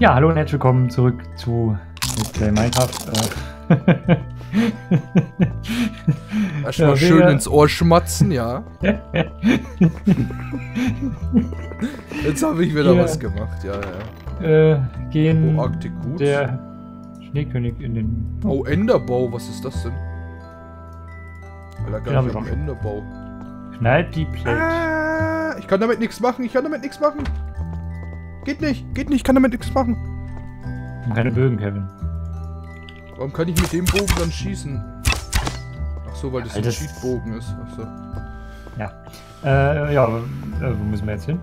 Ja, hallo und herzlich willkommen zurück zu Minecraft. Erstmal schön ins Ohr schmatzen, ja. Jetzt habe ich wieder was gemacht, ja. Gehen der Schneekönig in den... Oh, Enderbau, was ist das denn? Alter, gar nicht am Enderbau. Knallt die Plate. Ah, ich kann damit nichts machen, Geht nicht, ich kann damit nichts machen. Und keine Bögen, Kevin. Warum kann ich mit dem Bogen dann schießen? Ach so, weil das ein Cheatbogen ist. Ach so. Ja. Wo müssen wir jetzt hin?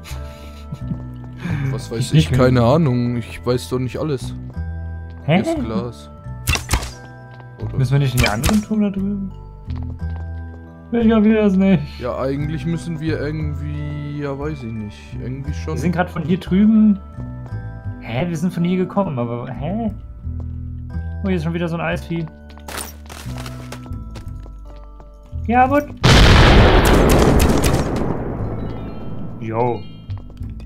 Was weiß ich? Keine Ahnung. Ich weiß doch nicht alles. Hä? Das Glas. Oder? Müssen wir nicht in die anderen Turm da drüben? Ich hab wieder das nicht. Ja, eigentlich müssen wir irgendwie... Ja, weiß ich nicht. Irgendwie schon. Wir sind gerade von hier drüben... Hä? Wir sind von hier gekommen, aber... Hä? Oh, hier ist schon wieder so ein Eisvieh. Ja, gut. Jo.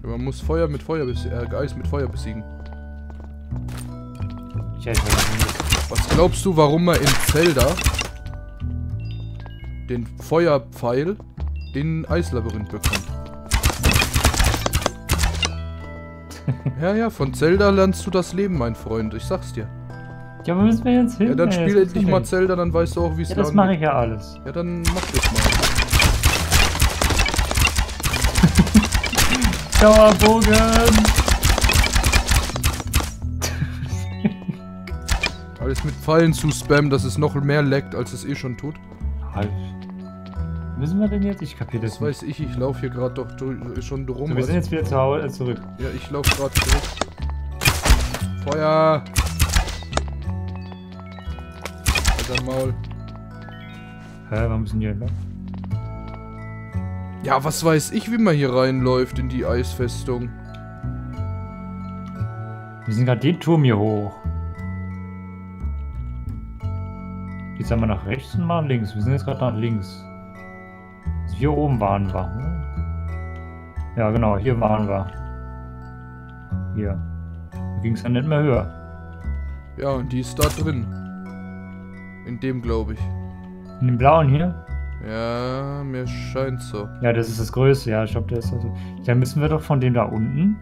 Man muss Feuer mit Feuer besiegen. Eis mit Feuer besiegen. Ich helfe nicht. Was glaubst du, warum man in Zelda... den Feuerpfeil in Eislabyrinth bekommt? Ja, ja, von Zelda lernst du das Leben, mein Freund. Ich sag's dir. Ja, aber müssen wir jetzt hin? Ja, dann spiel endlich mal Zelda, dann weißt du auch, wie es geht. Das mache ich ja alles. Ja, dann mach das mal. Dauerbogen! Alles mit Pfeilen zu spammen, dass es noch mehr laggt, als es eh schon tut. Halt. Müssen wir denn jetzt? Ich kapiere das nicht. Weiß ich laufe hier gerade doch schon rum. So, wir sind jetzt wieder zurück. Ja, ich laufe gerade zurück. Feuer! Alter Maul. Hä, warum sind wir hier lang? Ja, was weiß ich, wie man hier reinläuft in die Eisfestung. Wir sind gerade den Turm hier hoch. Jetzt einmal nach rechts und mal links. Wir sind jetzt gerade nach links. Hier oben waren wir. Ja, genau, hier waren wir. Hier. Da ging es dann nicht mehr höher. Ja, und die ist da drin. In dem, glaube ich. In dem blauen hier? Ja, mir scheint so. Ja, das ist das Größte. Ja, ich glaube, der ist also. Da müssen wir doch von dem da unten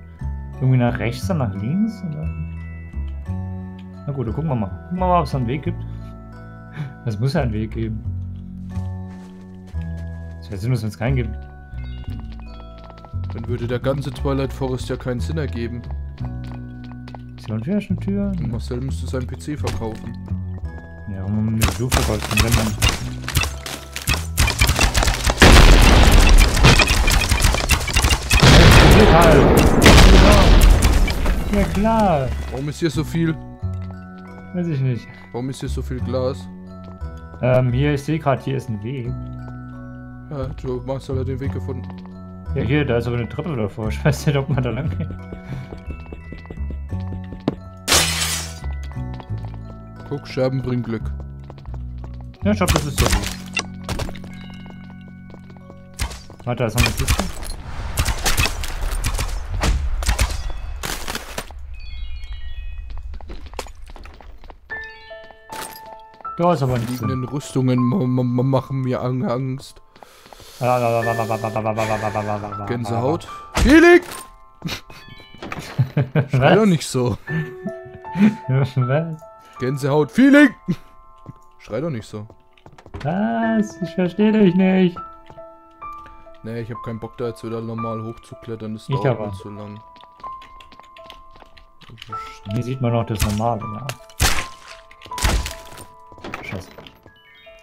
irgendwie nach rechts, dann nach links. Oder? Na gut, dann gucken wir mal. Gucken wir mal, ob es einen Weg gibt. Es muss ja einen Weg geben. Es wäre sinnlos, wenn es keinen gibt. Dann würde der ganze Twilight Forest ja keinen Sinn ergeben. Ist ja eine Tür. Und Marcel müsste seinen PC verkaufen. Ja, um eine Tür verkaufen, wenn man... Ja klar! Warum ist hier so viel? Weiß ich nicht. Warum ist hier so viel Glas? Hier, ich sehe gerade, hier ist ein Weg. Ja, du machst halt den Weg gefunden. Ja, hier, da ist aber eine Treppe davor. Ich weiß nicht, ob man da lang geht. Guck, Scherben bringen Glück. Ja, ich glaube, das ist so gut. Warte, da ist noch eine Kiste. Da ist aber nichts. Die liegenden Rüstungen machen mir Angst. Gänsehaut. Felix! Schrei doch nicht so. Was? Gänsehaut. Felix! Schrei doch nicht so. Was? Ich verstehe dich nicht. Nee, ich habe keinen Bock, da jetzt wieder normal hochzuklettern. Das dauert mir zu lang. Hier sieht man noch das Normale, ja.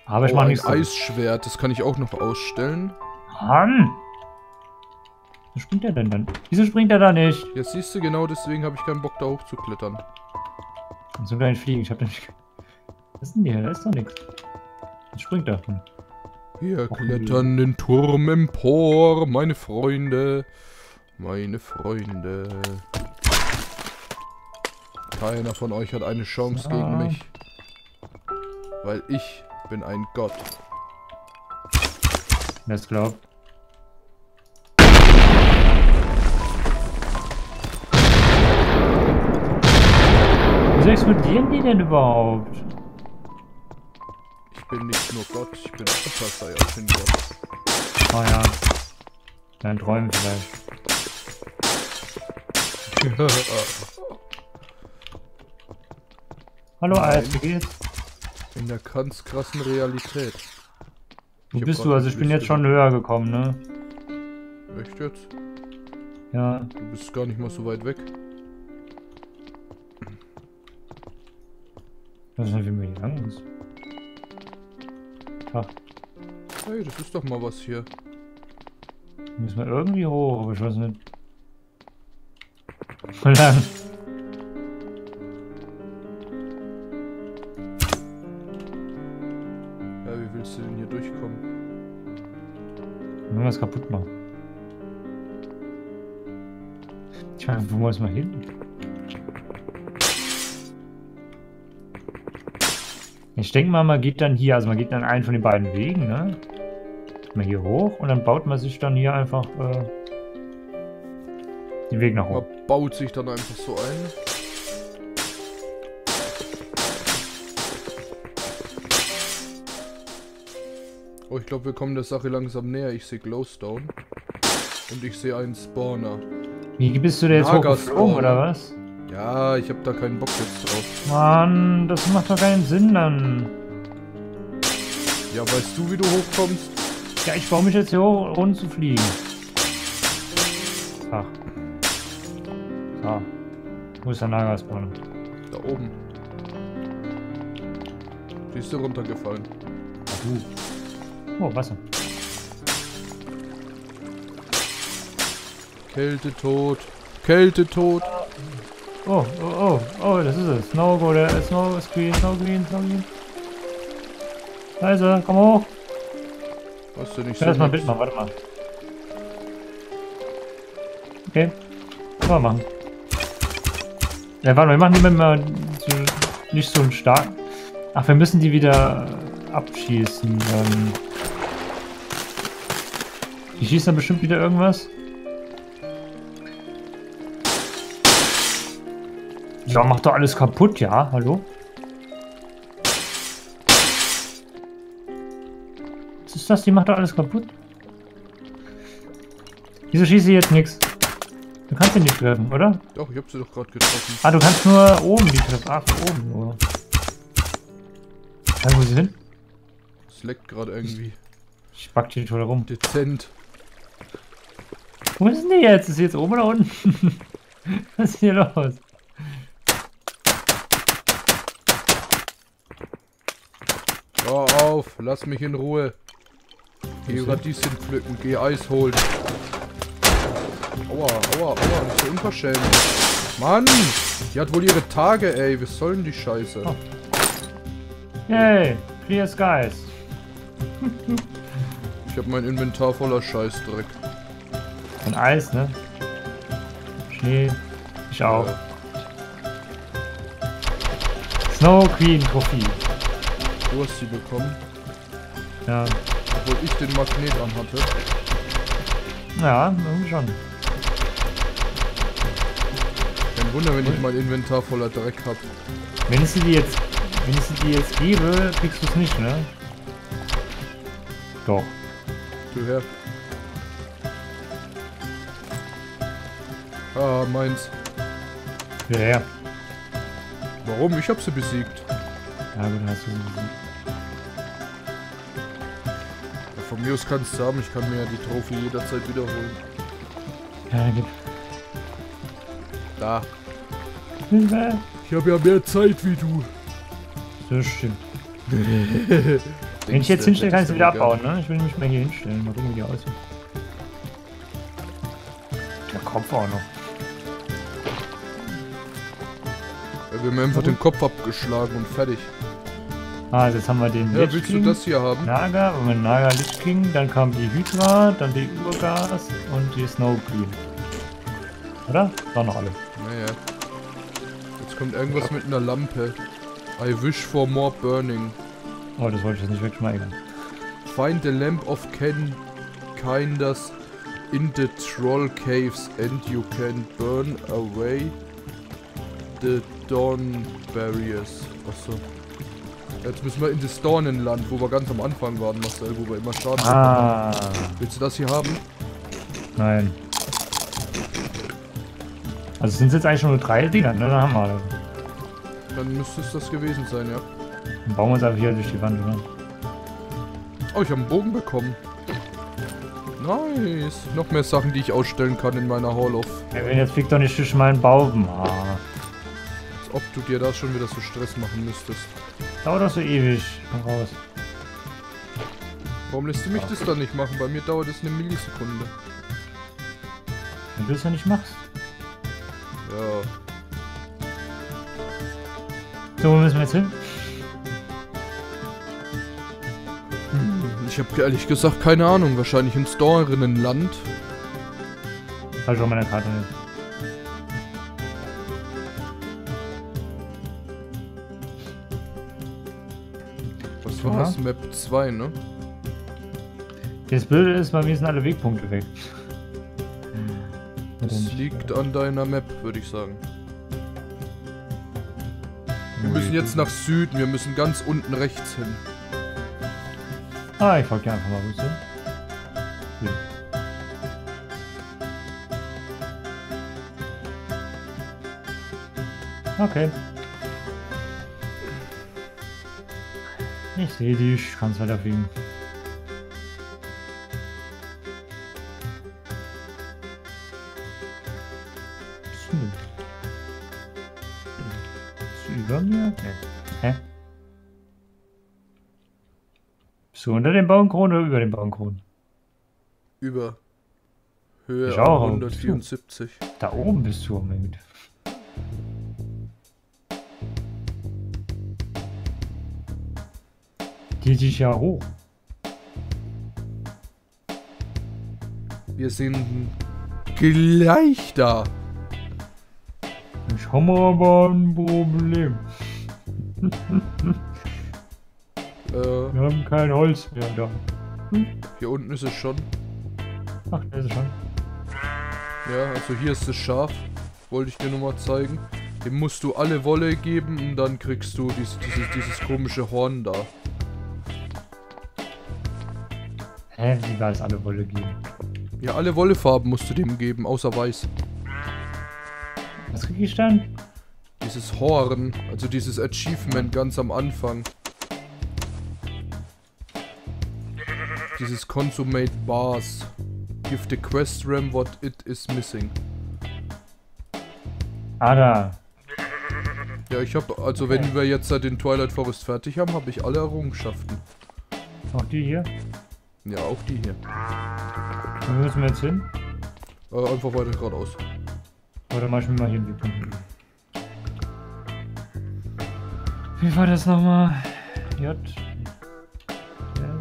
Aber ich mache nichts. Ein Eisschwert, das kann ich auch noch ausstellen. Mann! Wieso springt er denn dann? Wieso springt er da nicht? Jetzt siehst du, genau deswegen habe ich keinen Bock, da hochzuklettern. Und so kleinen Fliegen, ich hab den nicht. Was ist denn hier? Da ist doch nichts. Jetzt springt er. Wir klettern den Turm empor, meine Freunde. Meine Freunde. Keiner von euch hat eine Chance gegen mich. Weil ich bin ein Gott. Das glaubt. explodieren die denn überhaupt? Ich bin nicht nur Gott, ich bin Super Saiyan Gott. Oh ja. Dann träumen vielleicht. Hallo Eis, wie geht's? In der ganz krassen Realität. Wo bist du? Also ich bin jetzt schon höher gekommen, ne? Echt jetzt? Ja. Du bist gar nicht mal so weit weg. Das ist nicht, wie mir die lang ist. Ach. Hey, das ist doch mal was hier. Müssen wir irgendwie hoch, aber ich weiß nicht. So lang. Ja, wie willst du denn hier durchkommen? Wenn wir es kaputt machen. Ich meine, wo muss man hin? Ich denke mal, man geht dann hier, also man geht dann einen von den beiden Wegen, ne? Geht man hier hoch und dann baut man sich dann hier einfach den Weg nach oben. Man baut sich dann einfach so ein. Oh, ich glaube, wir kommen der Sache langsam näher. Ich sehe Glowstone. Und ich sehe einen Spawner. Wie bist du da jetzt hochgeflogen, oder was? Ja, ich hab da keinen Bock jetzt drauf. Mann, das macht doch keinen Sinn dann. Ja, weißt du, wie du hochkommst? Ja, ich baue mich jetzt hier hoch, ohne zu fliegen. Ach. So. Wo ist der Naga-Spawn? Da oben. Die ist da runtergefallen. Ach du. Oh, Wasser. Kältetod. Kältetod. Oh, oh, oh, oh, das ist es. Snow Queen, Snow Queen, Snow Queen. Leise, komm hoch. Hast du nicht so? Lass mal ein Bild machen, warte mal. Okay. Mal machen. Ja, warte mal, wir machen die immer nicht so einen starken. Ach, wir müssen die wieder abschießen. Die schießen dann bestimmt wieder irgendwas. Ja, macht doch alles kaputt, ja? Hallo? Was ist das? Die macht doch alles kaputt. Wieso schießt sie jetzt nichts? Du kannst sie nicht treffen, oder? Doch, ich hab sie doch gerade getroffen. Ah, du kannst nur oben die treffen. Ah, von oben, oder? Ja, wo ist sie hin? Es leckt gerade irgendwie. Ich back die schon rum. Dezent. Wo ist denn die jetzt? Ist sie jetzt oben oder unten? Was ist hier los? Hör auf, lass mich in Ruhe. Geh Radieschen pflücken, geh Eis holen. Aua, aua, aua, nicht so unverschämt. Mann, die hat wohl ihre Tage, ey. Was soll denn die Scheiße? Oh. Yay, clear skies. Ich hab mein Inventar voller Scheißdreck. Ein Eis, ne? Schnee, ich auch. Ja. Snow Queen Trophy. Du hast sie bekommen. Ja. Obwohl ich den Magnet an hatte. Ja, irgendwie schon. Kein Wunder, wenn ich mein Inventar voller Dreck habe. Wenn ich sie dir jetzt, gebe, kriegst du es nicht, ne? Doch. Du her. Ah, meins. Ja, ja. Warum? Ich hab sie besiegt. Ja, gut, hast du sie besiegt. Von mir aus kannst du haben, ich kann mir ja die Trophäe jederzeit wiederholen. Ja, gut. Da. Hilfe. Ich habe ja mehr Zeit wie du. Das stimmt. Wenn ich jetzt hinstelle, kann ich sie wieder abbauen, ne? Ich will mich mal hier hinstellen. Mal gucken, wie die aussieht. Der Kopf auch noch. Ja, wir haben einfach den Kopf abgeschlagen und fertig. Ah, also jetzt haben wir den Lich King. Ja, willst du das hier haben? Naga, und mit Naga Lich King, dann kam die Hydra, dann die Urgas und die Snow Queen. Oder? War noch alle. Naja. Jetzt kommt irgendwas mit einer Lampe. I wish for more burning. Oh, das wollte ich jetzt nicht wegschmeißen. Find the lamp of Ken Kinders in the Troll Caves and you can burn away the Dawn Barriers. Achso. Jetzt müssen wir in das Dornenland, wo wir ganz am Anfang waren, Marcel, wo wir immer Schaden haben. Willst du das hier haben? Nein. Also sind es jetzt eigentlich schon nur 3 Dinger, ne? Dann haben wir das. Dann müsste es das gewesen sein, ja. Dann bauen wir uns einfach hier durch die Wand, oder? Oh, ich habe einen Bogen bekommen. Nice. Noch mehr Sachen, die ich ausstellen kann in meiner Hall of. Hey, jetzt fliegt doch nicht durch meinen Baum. Ah. Als ob du dir da schon wieder so Stress machen müsstest. Dauert doch so ewig. Komm raus. Warum lässt du mich das dann nicht machen? Bei mir dauert es eine Millisekunde. Wenn du es ja nicht machst. Ja. So, wo müssen wir jetzt hin? Ich habe ehrlich gesagt keine Ahnung. Wahrscheinlich ins Dornenland. Ich habe schon meine Karte hin. Was war das? Map 2, ne? Das Blöde ist, bei mir sind alle Wegpunkte weg. Das liegt an deiner Map, würde ich sagen. Wir müssen jetzt nach Süden. Wir müssen ganz unten rechts hin. Ah, ich folge dir einfach mal rüber. Ja. Okay. Ich sehe dich, ich kann es weiterfliegen. Ist sie über mir? Nee. Hä? So, unter den Baumkronen oder über den Baumkronen? Über. Höhe 174. Da oben bist du am Ende. Geht dich ja hoch. Wir sind gleich da. Ich habe aber ein Problem. Wir haben kein Holz mehr da. Hier unten ist es schon. Ach, da ist es schon. Ja, also hier ist es scharf. Wollte ich dir nur mal zeigen. Dem musst du alle Wolle geben und dann kriegst du dieses komische Horn da. Hä, wie war es alle Wolle geben? Ja, alle Wollefarben musst du dem geben, außer weiß. Was krieg ich dann? Dieses Horn, also dieses Achievement ganz am Anfang. Dieses Consummate Bars. Give the quest ram what it is missing. Ah, da. Ja, ich hab, also okay, wenn wir jetzt den Twilight Forest fertig haben, habe ich alle Errungenschaften. Auch die hier? Ja, auch die hier. Wo müssen wir jetzt hin? Einfach weiter geradeaus. Oder mach ich mir mal hier in die Punkte. Wie war das nochmal? J. L.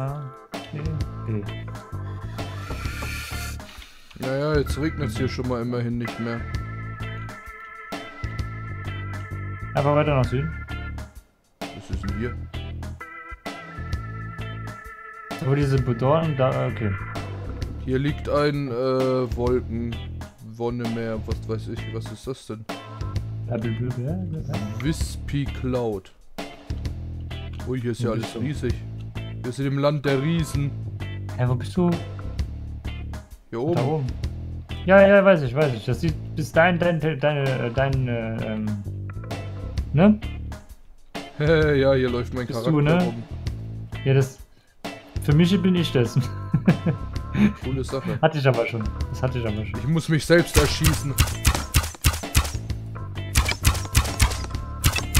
A. Naja, jetzt regnet es hier schon mal immerhin nicht mehr. Einfach weiter nach Süden. Was ist denn hier? Aber diese Bedornen da, okay. Hier liegt ein Wolkenwonnemeer, was weiß ich, was ist das denn? Wispy Cloud. Ui, hier ist ja alles riesig. Wir sind im Land der Riesen. Hä, wo bist du? Hier oben. Da oben. Ja, ja, weiß ich, weiß ich. Das sieht bis dahin dein ne? Ja, hier läuft mein Charakter rum. Ne? Ja, das... Für mich bin ich dessen. Coole Sache. Hatte ich aber schon. Das hatte ich aber schon. Ich muss mich selbst erschießen.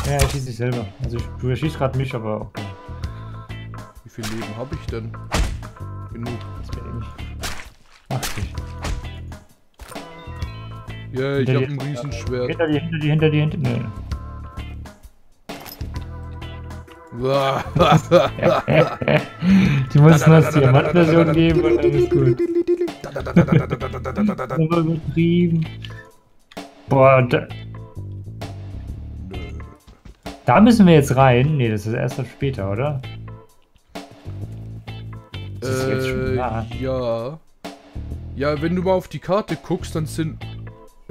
Ja, er schießt sich selber. Also du erschießt gerade mich, aber auch nicht. Wie viel Leben habe ich denn? Genug. Das wäre ich. 80. Yeah, ich habe ein Riesenschwert. Hinter dir. Nee. Die mussten uns die Diamantversion geben und alles gut. Das war übertrieben. Boah, da müssen wir jetzt rein. Nee, das ist erst ab später, oder? Das ist jetzt schon nah. Ja. Ja, wenn du mal auf die Karte guckst, dann sind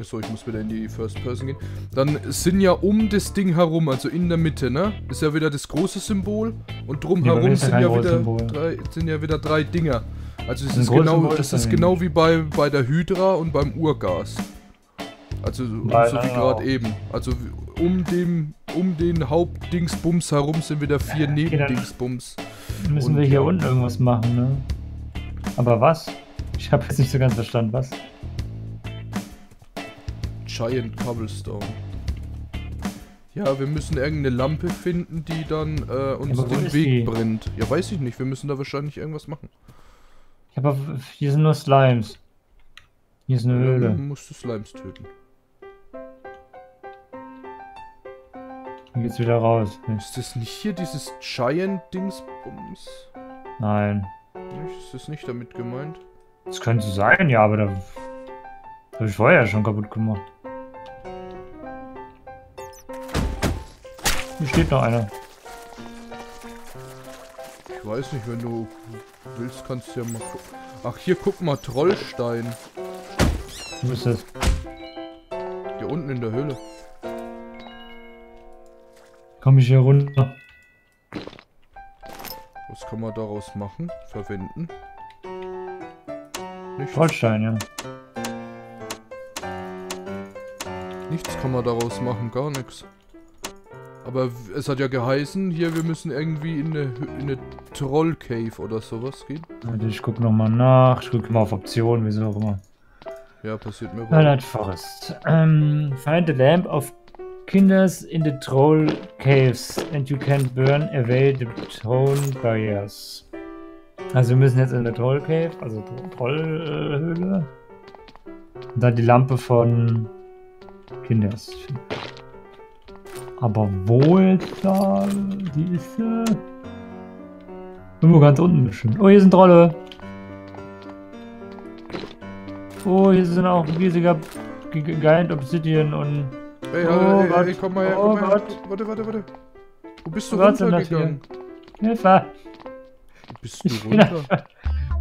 So, ich muss wieder in die First Person gehen. Dann sind ja um das Ding herum, also in der Mitte, ne? Ist ja wieder das große Symbol. Und drumherum sind ja wieder drei Dinger. Also es ist genau wie bei der Hydra und beim Urgas. Also so wie gerade eben. Also um den Hauptdingsbums herum sind wieder vier Nebendingsbums. Müssen wir hier unten irgendwas machen, ne? Aber was? Ich habe jetzt nicht so ganz verstanden, was? Giant Cobblestone. Ja, wir müssen irgendeine Lampe finden, die dann uns den Weg brennt. Ja, weiß ich nicht. Wir müssen da wahrscheinlich irgendwas machen. Aber hier sind nur Slimes. Hier ist eine Höhle. Du musst die Slimes töten. Dann geht's wieder raus. Ist das nicht hier dieses Giant-Dingsbums? Nein. Ist das nicht damit gemeint? Das könnte sein, ja, aber da habe ich vorher schon kaputt gemacht. Hier steht noch einer. Ich weiß nicht, wenn du willst, kannst du ja mal gucken. Ach, hier guck mal, Trollstein. Wo ist das? Hier unten in der Höhle. Komm ich hier runter. Was kann man daraus machen? Verwenden? Nichts. Trollstein, ja. Nichts kann man daraus machen, gar nichts. Aber es hat ja geheißen, hier wir müssen irgendwie in eine Troll Cave oder sowas gehen. Also ich guck nochmal nach, ich guck mal auf Optionen, wieso auch immer. Ja, passiert mir. Twilight Forest. Find the lamp of kinders in the Troll Caves and you can burn away the Troll Barriers. Also wir müssen jetzt in der Troll Cave, also Trollhöhle. Da die Lampe von Kinders. Aber wo jetzt da? Die ist irgendwo ganz unten bestimmt. Oh, hier sind Trolle. Oh, hier sind auch ein riesiger Giant Obsidian und... Ey, oh Gott. Ey, komm mal her, komm her. Gott. Warte, warte, warte. Wo bist du runtergegangen? Hilfe! Wo bist du runter?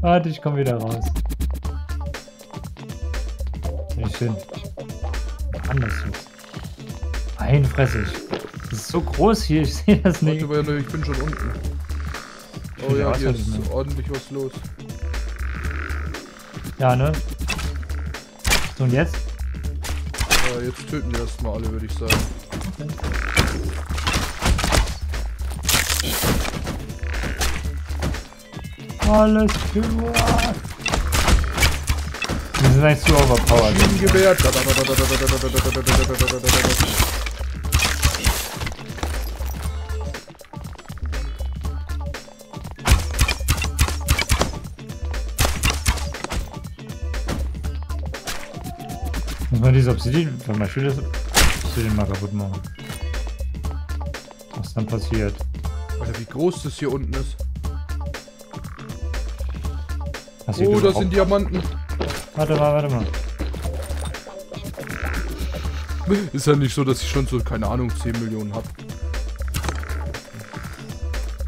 Warte, ich komm wieder raus. Sehr schön. Anders jetzt. Nein, fress ich. Das ist so groß hier, ich sehe das nicht. Warte, ich bin schon unten. Oh ja, hier ist ordentlich was los. Ja, ne? So, und jetzt? Ja, jetzt töten wir erstmal alle, würde ich sagen. Okay. Alles klar! Wir sind eigentlich zu overpowered. Maschinengewehr! Muss man diese Obsidian, wenn man spielt, Obsidian mal kaputt machen. Was dann passiert? Alter, wie groß das hier unten ist. Oh, da sind Diamanten. Warte mal, warte mal. Ist ja nicht so, dass ich schon so, keine Ahnung, 10 Millionen habe.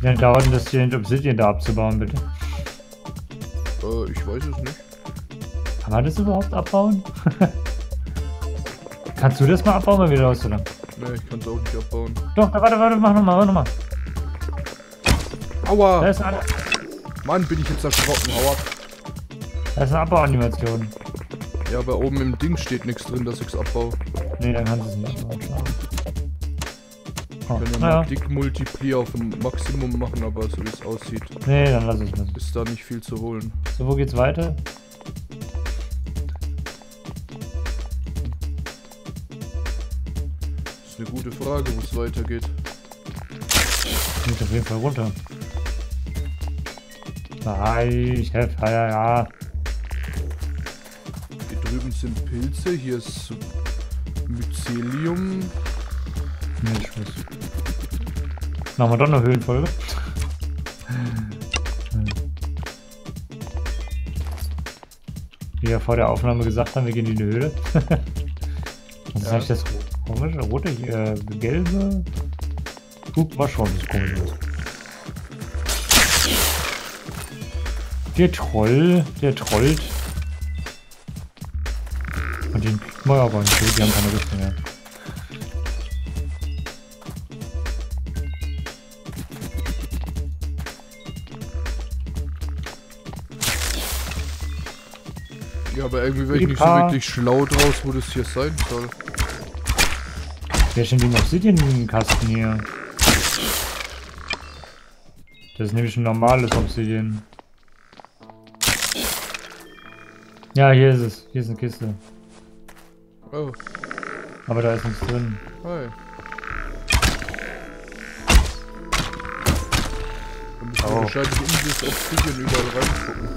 Wie lange dauert denn das hier den Obsidian da abzubauen, bitte? Ich weiß es nicht. Kann man das überhaupt abbauen? Kannst du das mal abbauen, wenn wieder aus, oder? Ne, ich kann es auch nicht abbauen. Doch, warte, warte, mach nochmal, warte nochmal. Aua! Da ist einer. Mann, bin ich jetzt erschrocken, aua. Das ist eine Abbauanimation. Ja, aber oben im Ding steht nichts drin, dass ich es abbaue. Ne, dann kannst du es nicht abbauen. Oh, ich kann ja mal dick Multiplier auf dem Maximum machen, aber so wie es aussieht. Ne, dann lass ich das. Ist da nicht viel zu holen. So, wo geht's weiter? Das ist eine gute Frage, wo es weitergeht. Ich muss auf jeden Fall runter. Nein, ich helfe, ja. Drüben sind Pilze, hier ist Mycelium. Nee, ich weiß nicht. Machen wir doch eine Höhenfolge. Wie wir vor der Aufnahme gesagt haben, wir gehen in die Höhle. Was ist eigentlich das komische, rote, gelbe? Gut, war schon das komische. Der Troll, der trollt. den kriegt man aber nicht, die haben keine Richtung mehr. Ja, aber irgendwie wäre ich nicht so wirklich schlau draus, wo das hier sein soll. Wer stellt den Obsidian-Kasten hier? Das ist nämlich ein normales Obsidian. Ja, hier ist es. Hier ist eine Kiste. Oh. Aber da ist nichts drin. Hi. Da müssen wir wahrscheinlich in dieses Obsidian überall reingucken.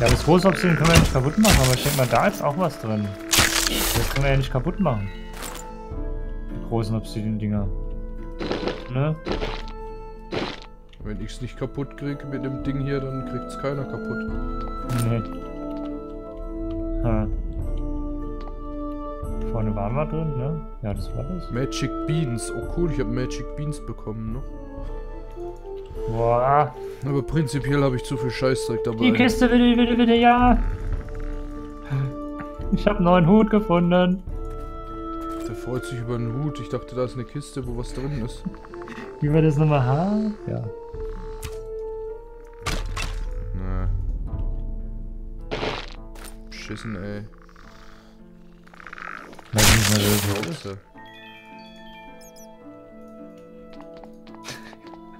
Ja, das große Obsidian können wir ja nicht kaputt machen, aber ich denke mal, da ist auch was drin. Das können wir ja nicht kaputt machen. Die großen Obsidian-Dinger. Ne? Wenn ich es nicht kaputt kriege mit dem Ding hier, dann kriegt es keiner kaputt. Nee. Ha. Vorne waren wir drin, ne? Ja, das war das. Magic Beans. Oh cool, ich habe Magic Beans bekommen noch. Boah. Aber prinzipiell habe ich zu viel Scheißzeug dabei. Die Kiste bitte, ja. Ich habe einen neuen Hut gefunden. Der freut sich über einen Hut. Ich dachte, da ist eine Kiste, wo was drin ist. Wie wir das nochmal haben? Ja. Na. Beschissen, ey. Nein, nicht mehr.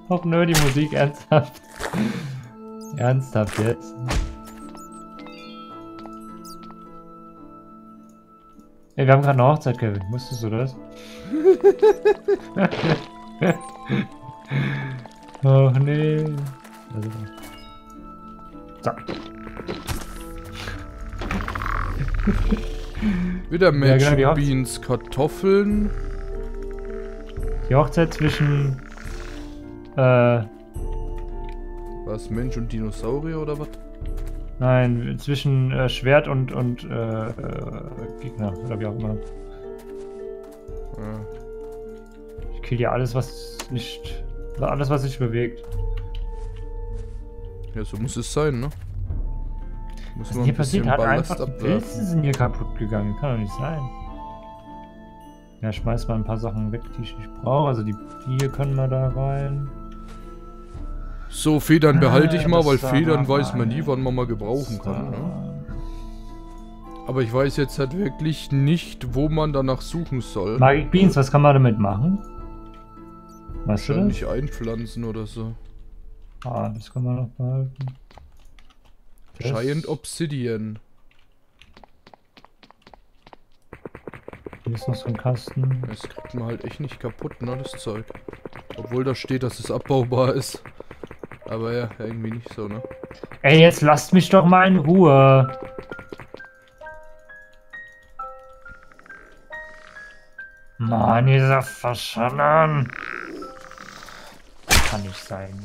Och nö, die Musik, ernsthaft. Ernsthaft jetzt. Ey, wir haben gerade eine Hochzeit, Kevin. Wusstest du das? Oh nee. So. Wieder Magic Beans, Kartoffeln. Die Hochzeit zwischen was, Mensch und Dinosaurier oder was? Nein, zwischen Schwert und Gegner oder wie auch immer. Ja. Ich kill ja alles, was nicht. Alles, was sich bewegt. Ja, so muss es sein, ne? Muss man hier ein bisschen Ballast abwerfen. Die Pilze sind hier kaputt gegangen, kann doch nicht sein. Ja, schmeiß mal ein paar Sachen weg, die ich nicht brauche. Also die hier können wir da rein. So, Federn behalte ich mal, weil Federn weiß man nie, wann man mal gebrauchen kann. Ne? Aber ich weiß jetzt halt wirklich nicht, wo man danach suchen soll. Magic Beans, was kann man damit machen? Weißt du das? Nicht einpflanzen oder so. Ah, das kann man noch behalten. Das Giant Obsidian. Hier ist noch so ein Kasten. Das kriegt man halt echt nicht kaputt, ne, das Zeug. Obwohl da steht, dass es abbaubar ist. Aber ja, irgendwie nicht so, ne? Ey, jetzt lasst mich doch mal in Ruhe. Mann, dieser Verschanner. Kann nicht sein.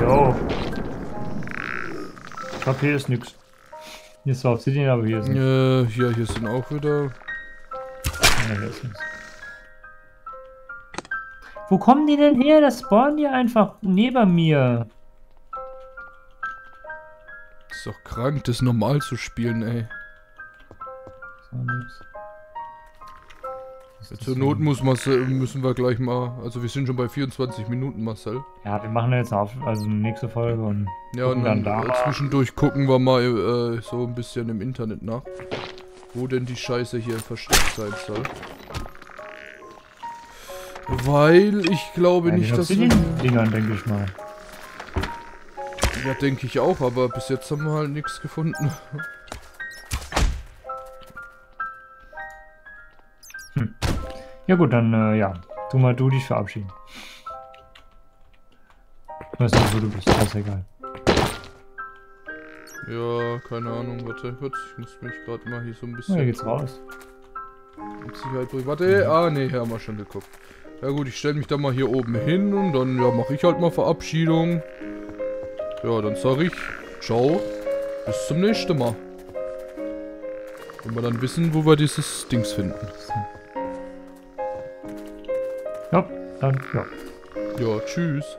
Jo. Ich glaube, hier ist nix. Hier ist zwar Obsidian, aber hier ist nix. Ja, hier sind auch wieder. Ja, hier ist nix. Wo kommen die denn her? Das spawnen die einfach neben mir. Das ist doch krank, das normal zu spielen, ey. Das war nix. Zur Not müssen wir gleich mal, also wir sind schon bei 24 Minuten, Marcel. Ja, wir machen jetzt auf, also eine nächste Folge und ja, und dann da. Zwischendurch gucken wir mal so ein bisschen im Internet nach, wo denn die Scheiße hier versteckt sein soll. Weil ich glaube ja, nicht, dass wir... Dingern, denke ich mal. Ja, denke ich auch, aber bis jetzt haben wir halt nichts gefunden. Ja gut, dann, ja. Tu mal du dich verabschieden. Ich weiß nicht, wo du bist. Ist egal. Ja, keine Ahnung. Warte kurz. Ich muss mich gerade mal hier so ein bisschen... Ja, geht's raus. Mit Sicherheit durch. Warte. Ja. Ah, nee, haben wir schon geguckt. Ja gut, ich stelle mich dann mal hier oben hin und dann, ja, mache ich halt mal Verabschiedung. Ja, dann sage ich ciao. Bis zum nächsten Mal. Wenn wir dann wissen, wo wir dieses Dings finden. Ja, dann ja. Ja, tschüss.